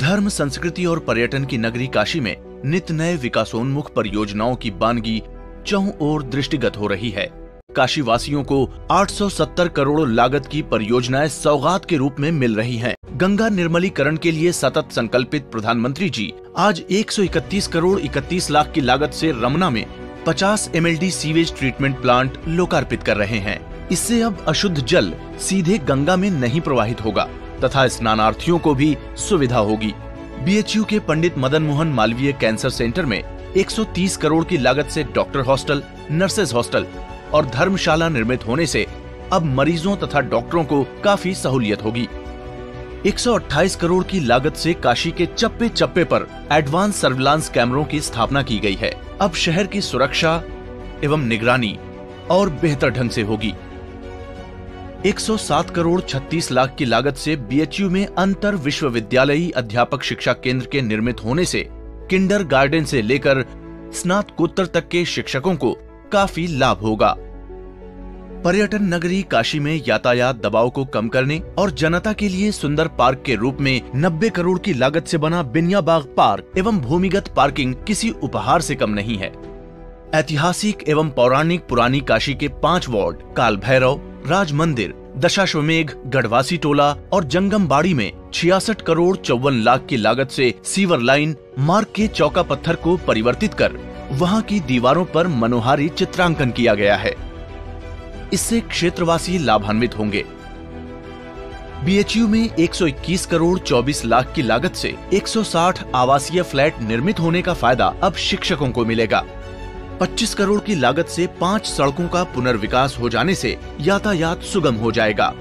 धर्म, संस्कृति और पर्यटन की नगरी काशी में नित्य नए विकासोन्मुख परियोजनाओं की बानगी चहुं ओर दृष्टिगत हो रही है। काशी वासियों को 870 करोड़ लागत की परियोजनाएं सौगात के रूप में मिल रही हैं। गंगा निर्मलीकरण के लिए सतत संकल्पित प्रधानमंत्री जी आज 131 करोड़ 31 लाख की लागत से रमना में 50 MLD सीवेज ट्रीटमेंट प्लांट लोकार्पित कर रहे हैं। इससे अब अशुद्ध जल सीधे गंगा में नहीं प्रवाहित होगा तथा स्नानार्थियों को भी सुविधा होगी। BHU के पंडित मदन मोहन मालवीय कैंसर सेंटर में 130 करोड़ की लागत से डॉक्टर हॉस्टल, नर्सेज हॉस्टल और धर्मशाला निर्मित होने से अब मरीजों तथा डॉक्टरों को काफी सहूलियत होगी। 128 करोड़ की लागत से काशी के चप्पे चप्पे पर एडवांस सर्विलांस कैमरों की स्थापना की गई है। अब शहर की सुरक्षा एवं निगरानी और बेहतर ढंग से होगी। 107 करोड़ 36 लाख की लागत से BHU में अंतर विश्वविद्यालयी अध्यापक शिक्षा केंद्र के निर्मित होने से किंडर गार्डन से लेकर स्नातकोत्तर तक के शिक्षकों को काफी लाभ होगा। पर्यटन नगरी काशी में यातायात दबाव को कम करने और जनता के लिए सुंदर पार्क के रूप में 90 करोड़ की लागत से बना बिनियाबाग पार्क एवं भूमिगत पार्किंग किसी उपहार से कम नहीं है। ऐतिहासिक एवं पौराणिक पुरानी काशी के 5 वार्ड कालभैरव, राजमंदिर, दशाश्वमेघ, गढ़वासी टोला और जंगम बाड़ी में 66 करोड़ 54 लाख की लागत से सीवर लाइन मार्ग के चौका पत्थर को परिवर्तित कर वहां की दीवारों पर मनोहारी चित्रांकन किया गया है। इससे क्षेत्रवासी लाभान्वित होंगे। BHU में 121 करोड़ 24 लाख की लागत से 160 आवासीय फ्लैट निर्मित होने का फायदा अब शिक्षकों को मिलेगा। 25 करोड़ की लागत से 5 सड़कों का पुनर्विकास हो जाने से यातायात सुगम हो जाएगा।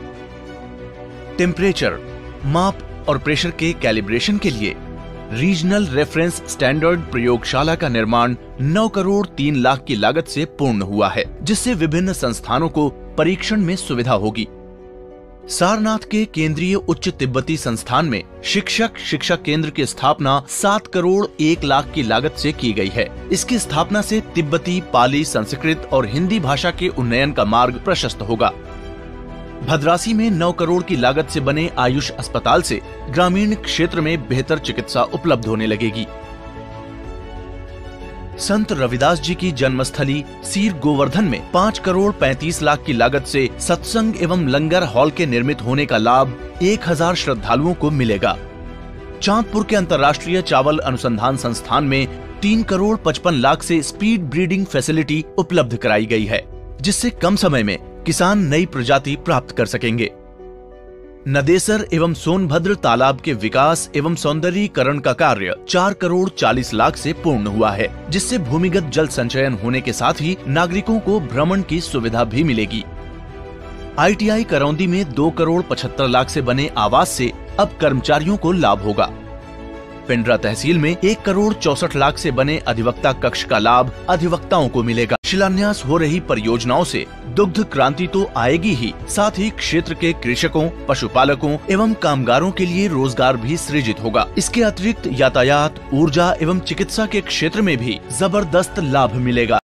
टेम्परेचर माप और प्रेशर के कैलिब्रेशन के लिए रीजनल रेफरेंस स्टैंडर्ड प्रयोगशाला का निर्माण 9 करोड़ 3 लाख की लागत से पूर्ण हुआ है, जिससे विभिन्न संस्थानों को परीक्षण में सुविधा होगी। सारनाथ के केंद्रीय उच्च तिब्बती संस्थान में शिक्षक शिक्षा केंद्र की स्थापना 7 करोड़ 1 लाख की लागत से की गई है। इसकी स्थापना से तिब्बती, पाली, संस्कृत और हिंदी भाषा के उन्नयन का मार्ग प्रशस्त होगा। भद्रासी में 9 करोड़ की लागत से बने आयुष अस्पताल से ग्रामीण क्षेत्र में बेहतर चिकित्सा उपलब्ध होने लगेगी। संत रविदास जी की जन्मस्थली सीर गोवर्धन में 5 करोड़ 35 लाख की लागत से सत्संग एवं लंगर हॉल के निर्मित होने का लाभ 1000 श्रद्धालुओं को मिलेगा। चांदपुर के अंतर्राष्ट्रीय चावल अनुसंधान संस्थान में 3 करोड़ 55 लाख से स्पीड ब्रीडिंग फैसिलिटी उपलब्ध कराई गई है, जिससे कम समय में किसान नई प्रजाति प्राप्त कर सकेंगे। नदेसर एवं सोनभद्र तालाब के विकास एवं सौंदर्यीकरण का कार्य 4 करोड़ 40 लाख से पूर्ण हुआ है, जिससे भूमिगत जल संचयन होने के साथ ही नागरिकों को भ्रमण की सुविधा भी मिलेगी। ITI करौंदी में 2 करोड़ 75 लाख से बने आवास से अब कर्मचारियों को लाभ होगा। पिंडरा तहसील में 1 करोड़ 64 लाख से बने अधिवक्ता कक्ष का लाभ अधिवक्ताओं को मिलेगा। शिलान्यास हो रही परियोजनाओं से दुग्ध क्रांति तो आएगी ही, साथ ही क्षेत्र के कृषकों, पशुपालकों एवं कामगारों के लिए रोजगार भी सृजित होगा। इसके अतिरिक्त यातायात, ऊर्जा एवं चिकित्सा के क्षेत्र में भी जबरदस्त लाभ मिलेगा।